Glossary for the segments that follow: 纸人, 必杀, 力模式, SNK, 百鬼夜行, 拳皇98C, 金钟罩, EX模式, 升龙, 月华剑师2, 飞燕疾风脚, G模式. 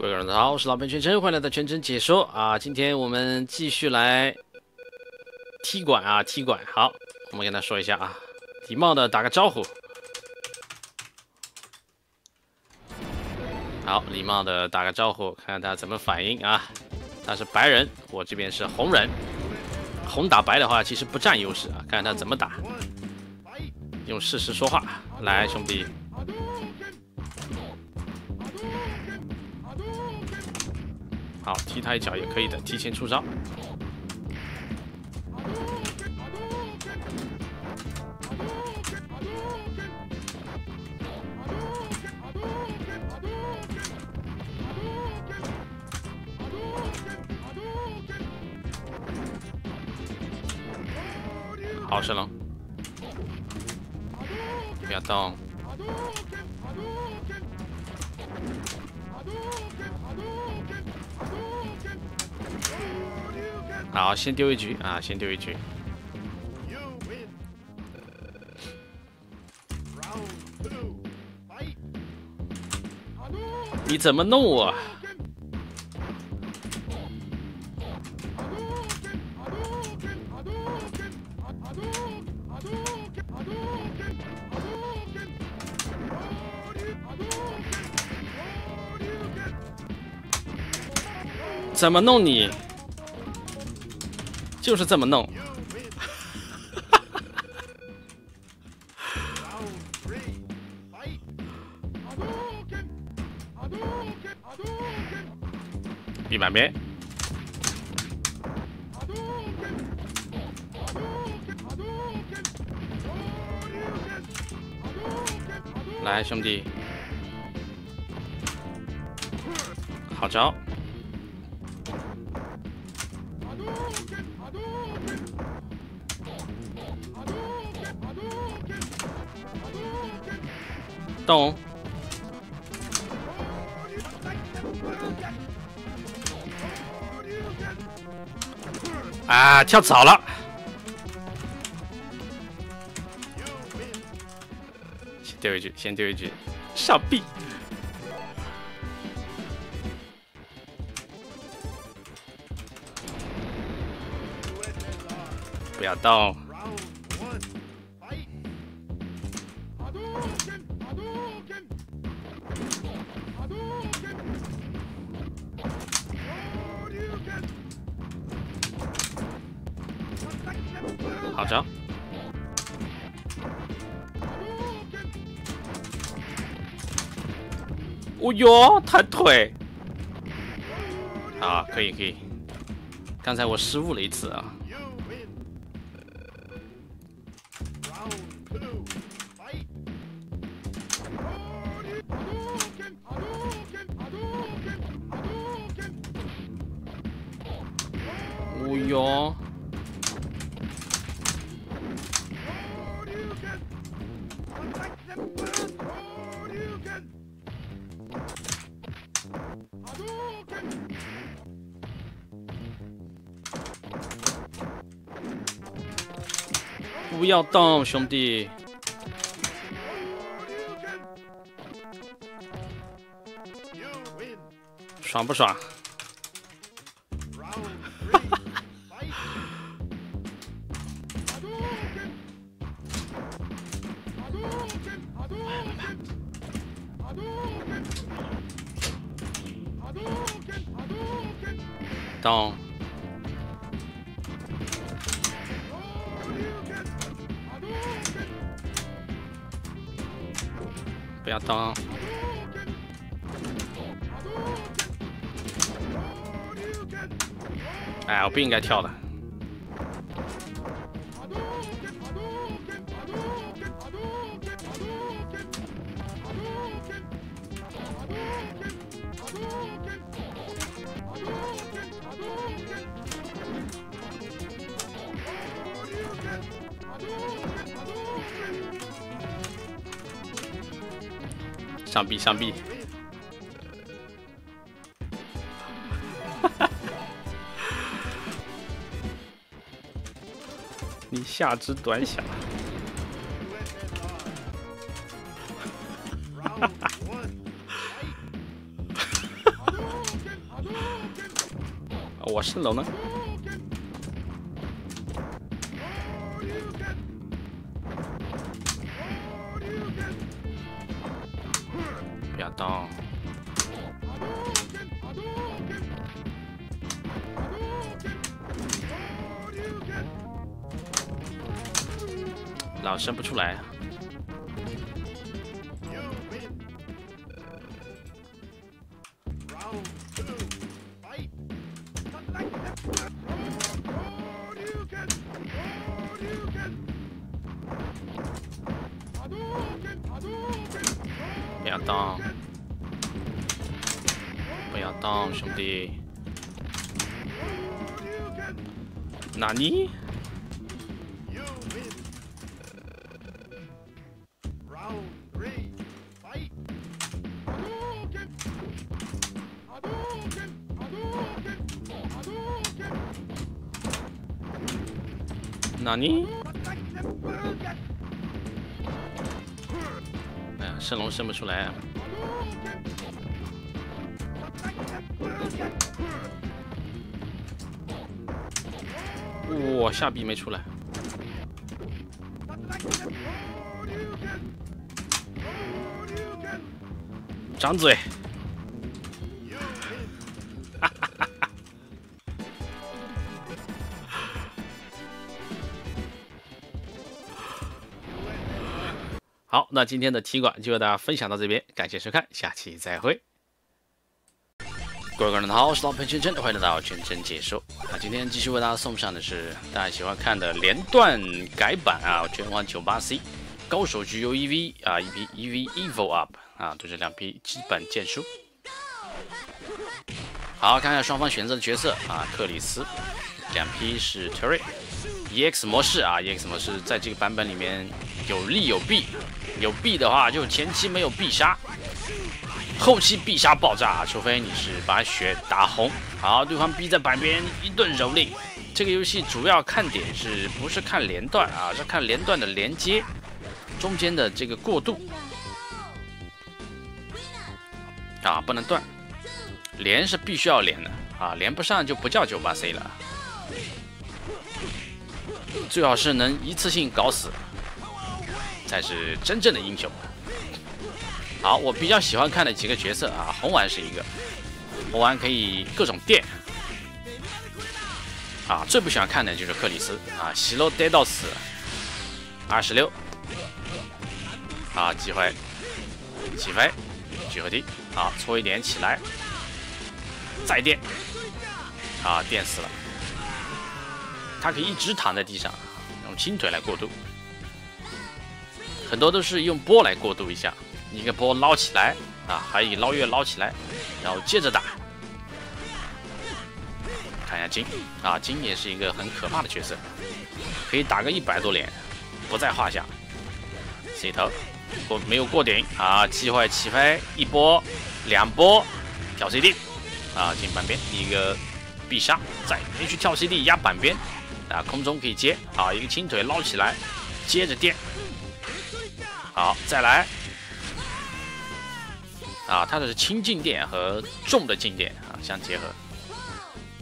各位大家好，我是老编全真，欢迎来到全真解说啊！今天我们继续来踢馆啊，踢馆。好，我们跟他说一下啊，礼貌的打个招呼。好，礼貌的打个招呼，看看他怎么反应啊。他是白人，我这边是红人。红打白的话，其实不占优势啊，看看他怎么打。用事实说话，来，兄弟。 好，踢他一脚也可以的，提前出招。好，神龙，不要动。 好，先丢一局啊，先丢一局。你怎么弄我？怎么弄你？ 就是这么弄，地板边，来，兄弟，好招。 动，啊，跳早了，先丢一局，先丢一局，上臂，不要动。 好招！哦哟，弹腿！啊，可以可以。刚才我失误了一次啊。哦哟。 不要动，兄弟！爽不爽？动！ 不要动！哎，我不应该跳的。上臂，上臂，你下肢短小，我是龙呢。 老伸不出来，不要动，不要动，兄弟，纳尼？ 纳尼？哎呀，升龙升不出来啊！哇，下臂没出来。张嘴！哈哈哈哈！ 好，那今天的踢馆就为大家分享到这边，感谢收看，下期再会。各位观众好，我是老朋友圈圈，欢迎来到圈圈解说。那今天继续为大家送上的是大家喜欢看的连段改版啊，拳皇98C 高手局 UEV 啊，一批 EV Evil Up 啊，对这两批基本剑术。好，看看双方选择的角色啊，克里斯，两批是 Terry。 EX 模式啊 ，EX 模式在这个版本里面有利有弊，有弊的话就前期没有必杀，后期必杀爆炸，除非你是把血打红。好，对方逼在板边一顿蹂躏。这个游戏主要看点是不是看连段啊？是看连段的连接，中间的这个过渡啊，不能断，连是必须要连的啊，连不上就不叫98C 了。 最好是能一次性搞死，才是真正的英雄。好，我比较喜欢看的几个角色啊，红丸是一个，红丸可以各种电。啊，最不喜欢看的就是克里斯啊，席楼呆到死，26，啊，机会，起飞，聚合地，啊，搓一点起来，再电，啊，电死了。 他可以一直躺在地上，用轻腿来过渡，很多都是用波来过渡一下，一个波捞起来啊，还以捞月捞起来，然后接着打。看一下金啊，金也是一个很可怕的角色，可以打个100多连，不在话下。C 头过没有过顶啊，机会起飞一波两波，跳 CD 啊，进半边一个必杀，再连续跳 CD 压板边。 啊，空中可以接，好，一个轻腿捞起来，接着垫，好，再来，啊，它的是轻静电和重的静电啊相结合，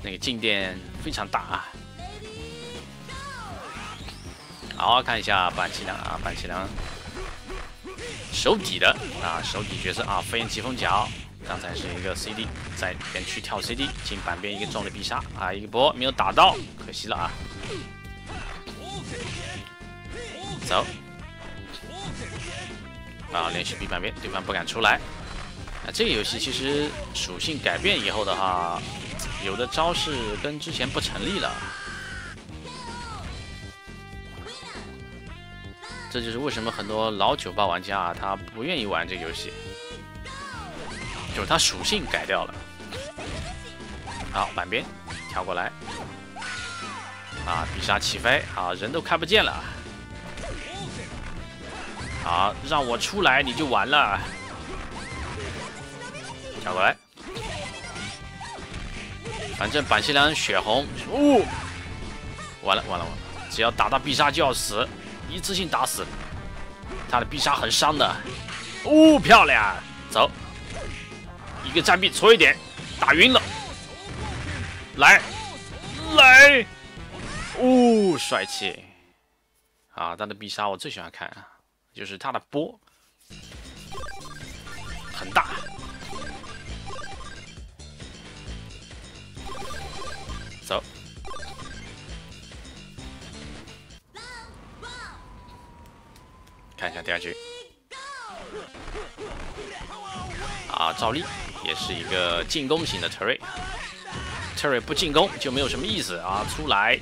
那个静电非常大啊。好，看一下板崎良啊，板崎良手底的啊，手底角色啊，飞燕疾风脚，刚才是一个 CD 在园区跳 CD 进板边一个重的必杀啊，一个波没有打到，可惜了啊。 走，啊，连续 B 板边，对方不敢出来。啊，这个游戏其实属性改变以后的话，有的招式跟之前不成立了。这就是为什么很多老98玩家他不愿意玩这个游戏，就是他属性改掉了。好，板边跳过来，啊，必杀起飞，啊，人都看不见了。 好，让我出来你就完了。跳过来，反正板西良血红，哦，完了完了完了！只要打到必杀就要死，一次性打死。他的必杀很伤的，哦，漂亮！走，一个站臂搓一点，打晕了。来，哦，帅气！啊，他的必杀我最喜欢看啊，就是他的波很大。走。 看一下第二局，啊，赵丽也是一个进攻型的 Terry 不进攻就没有什么意思啊，出来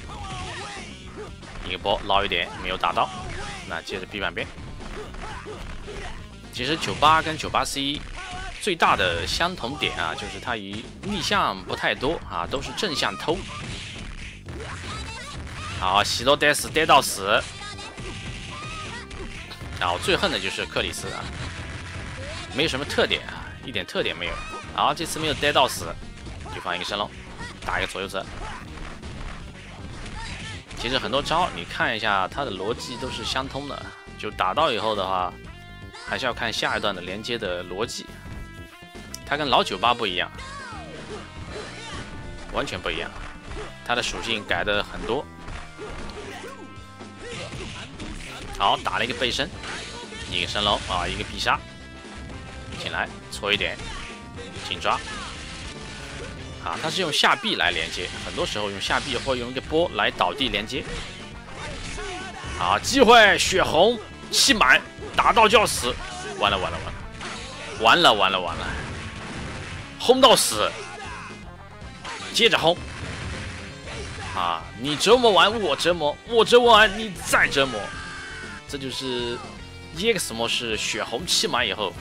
一个波捞一点没有打到，那接着 B 板边。其实98跟 98C 最大的相同点啊，就是它以逆向不太多啊，都是正向偷。好，喜多得死，跌到死。 啊，我最恨的就是克里斯啊，没有什么特点啊，一点特点没有。好，这次没有呆到死，对方一个升龙，打一个左右侧。其实很多招你看一下，它的逻辑都是相通的，就打到以后的话，还是要看下一段的连接的逻辑。它跟老98不一样，完全不一样，它的属性改的很多。 好，打了一个背身，一个升龙啊，一个必杀，进来搓一点，紧抓。啊，它是用下臂来连接，很多时候用下臂或用一个波来倒地连接。好，机会，血红气满，打到就要死，完了完了完了，完了，轰到死，接着轰。啊，你折磨完我折磨，我折磨完你再折磨。 这就是 EX 模式血红气满以后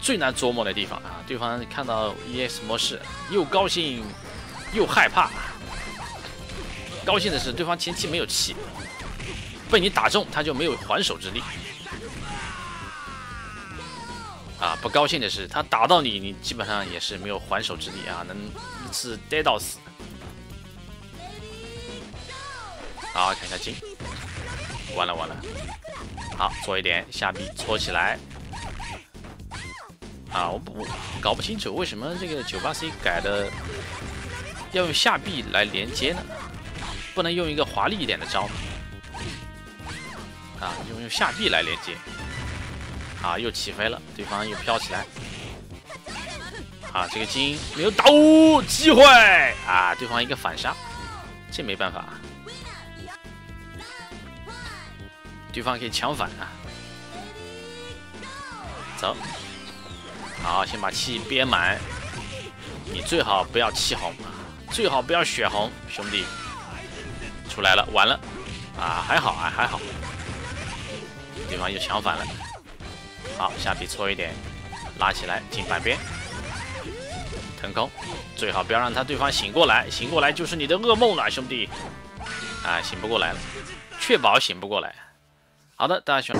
最难琢磨的地方啊！对方看到 EX 模式又高兴又害怕。高兴的是对方前期没有气，被你打中他就没有还手之力。啊，不高兴的是他打到你，你基本上也是没有还手之力啊，能一次呆到死。好，看一下金。 完了，好，做一点下臂搓起来。啊，我搞不清楚为什么这个98C 改的要用下臂来连接呢？不能用一个华丽一点的招吗？啊，用下臂来连接。啊，又起飞了，对方又飘起来。啊，这个金没有打，哦，机会啊！对方一个反杀，这没办法。 对方可以抢反啊，走，好，先把气憋满，你最好不要气红，最好不要血红，兄弟，出来了，完了，啊，还好啊，还好，对方又抢反了，好，下臂搓一点，拉起来进半边，腾空，最好不要让他对方醒过来，醒过来就是你的噩梦了，兄弟，啊，醒不过来了，确保醒不过来。 好的，大家选。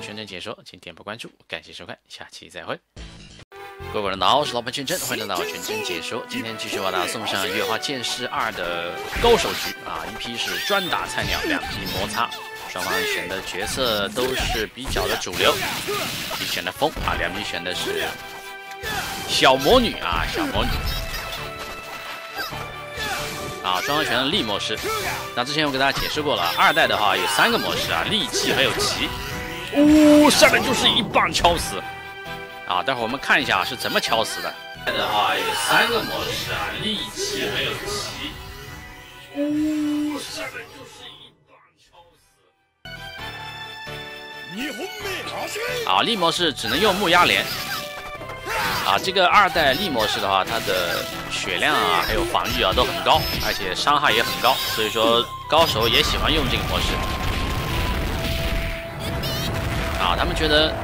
全程解说，请点播关注，感谢收看，下期再会。各位观众大家好，我是老彭全真，欢迎来到全真解说。今天继续为大家送上《月华剑师2》的高手局啊，一批是专打菜鸟，两批摩擦，双方选的角色都是比较的主流。一批选的风啊，两批选的是小魔女啊，小魔女。 啊，双方选的力模式。那之前我给大家解释过了，二代的话有三个模式啊，力、气还有奇。哦，上来就是一棒敲死。啊，待会儿我们看一下是怎么敲死的。二代的话有三个模式啊，力、气还有奇。哦，上来就是一棒敲死。啊，力模式只能用木鸭连。啊，这个二代力模式的话，它的血量啊，还有防御啊都很高，而且伤害也很高，所以说高手也喜欢用这个模式。啊，他们觉得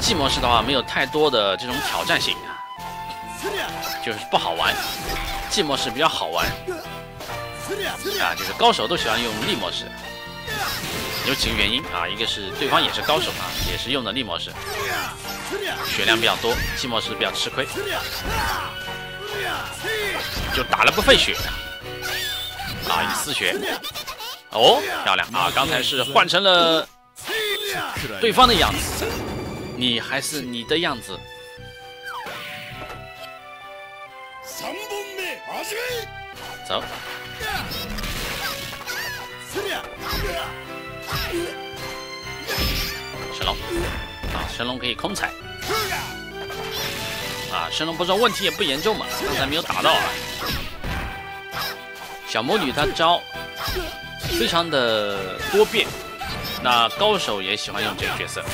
G 模式的话没有太多的这种挑战性啊，就是不好玩。G 模式比较好玩。啊，就是高手都喜欢用力模式，有几个原因啊，一个是对方也是高手啊，也是用的力模式。 血量比较多，寂寞是比较吃亏，就打了不费血啊，一丝血，哦，漂亮啊！刚才是换成了对方的样子，你还是你的样子。走。 神龙可以空踩，啊，神龙不说问题也不严重嘛，刚才没有打到啊。小魔女她招非常的多变，那高手也喜欢用这个角色，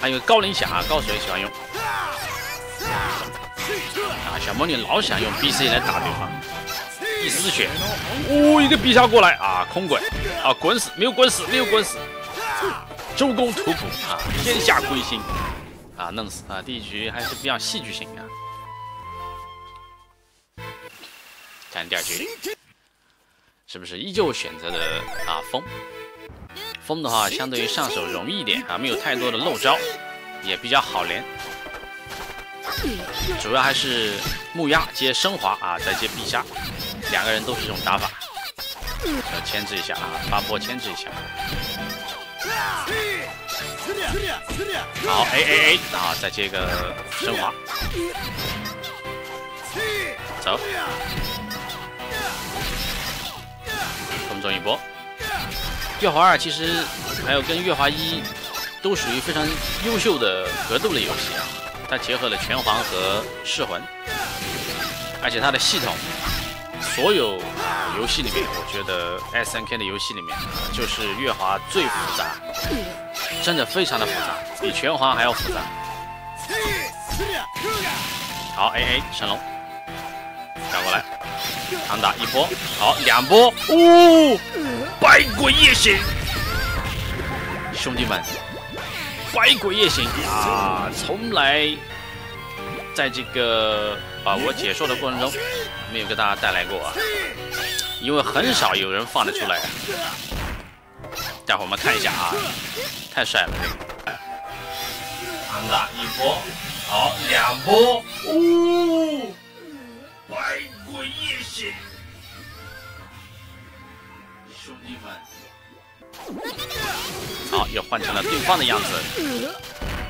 还有高灵侠，高手也喜欢用。啊，小魔女老想用 BC 来打对方，一丝血，哦，一个必杀过来啊，空滚，啊，滚死，没有滚死，没有滚死。 周公吐哺啊，天下归心啊，弄死啊！第一局还是比较戏剧性啊。看第二局，是不是依旧选择的啊风？风的话，相对于上手容易一点啊，没有太多的漏招，也比较好连。主要还是木鸭接升华啊，再接必杀，两个人都是这种打法。要牵制一下啊，发波牵制一下。 好，哎，啊，再接个升华，走，空中一波。月华二其实还有跟月华一都属于非常优秀的格斗类游戏啊，它结合了拳皇和噬魂，而且它的系统，所有。 游戏里面，我觉得 SNK 的游戏里面，就是月华最复杂，真的非常的复杂，比拳皇还要复杂。好 ，AA 神龙，转过来，长打一波，好两波，哦，百鬼夜行，兄弟们，百鬼夜行啊，从来在这个啊我解说的过程中没有给大家带来过啊。 因为很少有人放得出来、啊，待会我们看一下啊，太帅了！安打一波，好两波，哦，百鬼夜行，兄弟们，好又换成了对方的样子，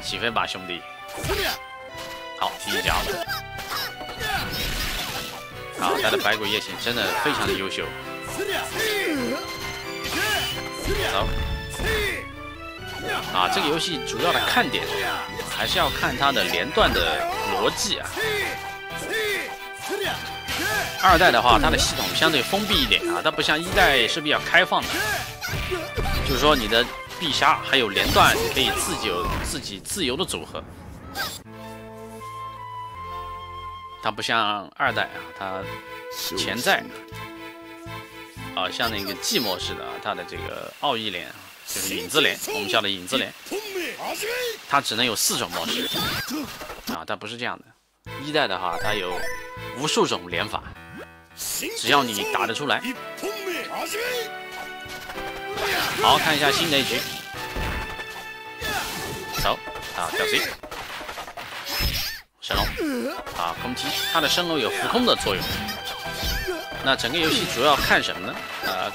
起飞吧兄弟！好第一脚。 啊，他的百鬼夜行真的非常的优秀。走。啊，这个游戏主要的看点还是要看它的连段的逻辑啊。二代的话，它的系统相对封闭一点啊，它不像一代是比较开放的。就是说你的必杀还有连段，你可以自己自由的组合。 它不像二代啊，它潜在啊，像那个 G 模式的啊，它的这个奥义连啊，就是影子连，我们叫的影子连，它只能有4种模式啊，它不是这样的。一代的话，它有无数种连法，只要你打得出来。好，看一下新的一局，走啊，吊 C。 神龙啊，空踢，它的神龙有浮空的作用。那整个游戏主要看什么呢？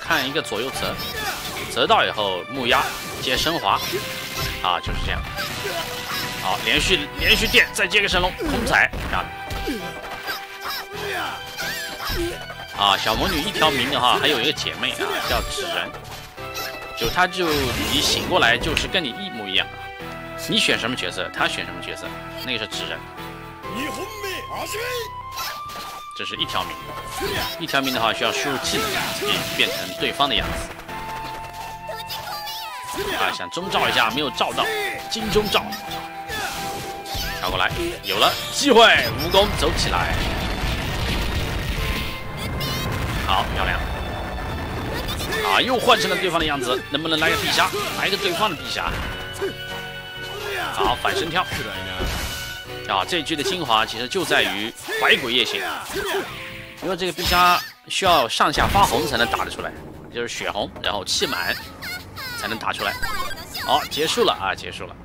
看一个左右折，折到以后木压接升华，啊，就是这样。好，连续电，再接个神龙，空踩啊。啊，小魔女一条命的话，还有一个姐妹啊，叫纸人，就她就你醒过来就是跟你一模一样，你选什么角色，她选什么角色，那个是纸人。 这是一条命，一条命的话需要输入技能变成对方的样子。啊，想中招一下没有照到，金钟罩，跳过过来，有了机会，蜈蚣走起来，好漂亮！啊，又换成了对方的样子，能不能来个避虾？来个对方的避虾。好，反身跳。啊，这一局的精华其实就在于怀鬼夜行，因为这个避虾需要上下发红才能打得出来，就是血红，然后气满才能打出来。好，结束了啊，结束了。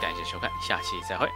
感谢收看，下期再会。